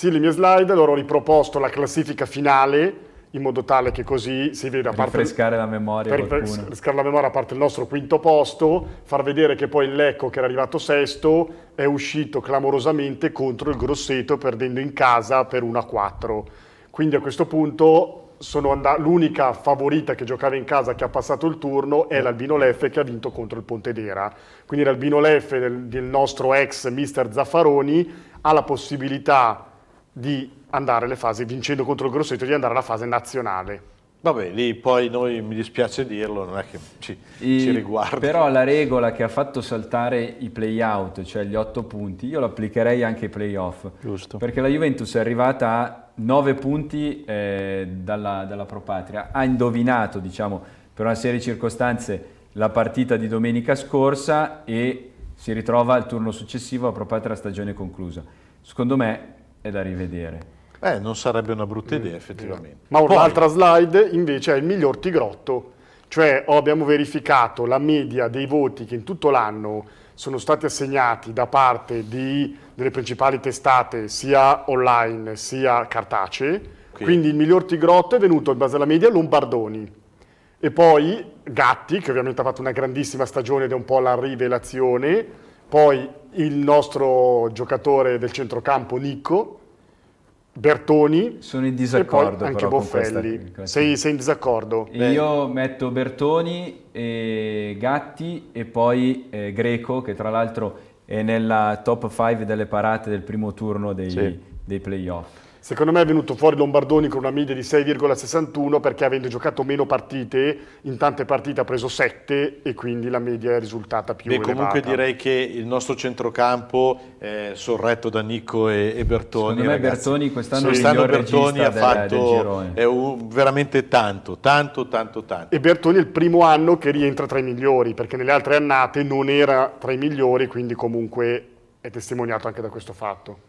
Sì, le mie slide, allora ho riproposto la classifica finale in modo tale che così si veda, a parte rinfrescare la memoria, a parte il nostro quinto posto, far vedere che poi il Lecco, che era arrivato sesto, è uscito clamorosamente contro il Grosseto perdendo in casa per 1-4. Quindi a questo punto l'unica favorita che giocava in casa che ha passato il turno è l'Albino Leffe, che ha vinto contro il Pontedera. Quindi l'Albino Leffe del nostro ex mister Zaffaroni ha la possibilità di andare alle fasi, vincendo contro il Grosseto, di andare alla fase nazionale. Vabbè, lì poi noi, mi dispiace dirlo, non è che ci riguarda. Però la regola che ha fatto saltare i play-out, cioè gli 8 punti, io lo applicherei anche ai play-off. Giusto. Perché la Juventus è arrivata a 9 punti dalla Pro Patria. Ha indovinato, diciamo, per una serie di circostanze, la partita di domenica scorsa e si ritrova al turno successivo, a Pro Patria stagione conclusa. Secondo me è da rivedere. Non sarebbe una brutta idea, effettivamente. Ma un'altra slide invece è il miglior tigrotto, cioè abbiamo verificato la media dei voti che in tutto l'anno sono stati assegnati da parte delle principali testate, sia online sia cartacee. Quindi il miglior tigrotto è venuto in base alla media Lombardoni e poi Gatti, che ovviamente ha fatto una grandissima stagione ed è un po' la rivelazione, poi il nostro giocatore del centrocampo Nico Bertoni. Sono in disaccordo, e anche però, Boffelli. Con questa... sei in disaccordo? Io metto Bertoni, e Gatti e poi Greco, che tra l'altro è nella top 5 delle parate del primo turno dei playoff. Secondo me è venuto fuori Lombardoni con una media di 6,61 perché, avendo giocato meno partite, in tante partite ha preso 7 e quindi la media è risultata più elevata. Comunque direi che il nostro centrocampo, sorretto da Nico e Bertoni, secondo me Bertoni quest'anno è il miglior regista ha fatto del girone. Veramente tanto. E Bertoni è il primo anno che rientra tra i migliori, perché nelle altre annate non era tra i migliori, quindi comunque è testimoniato anche da questo fatto.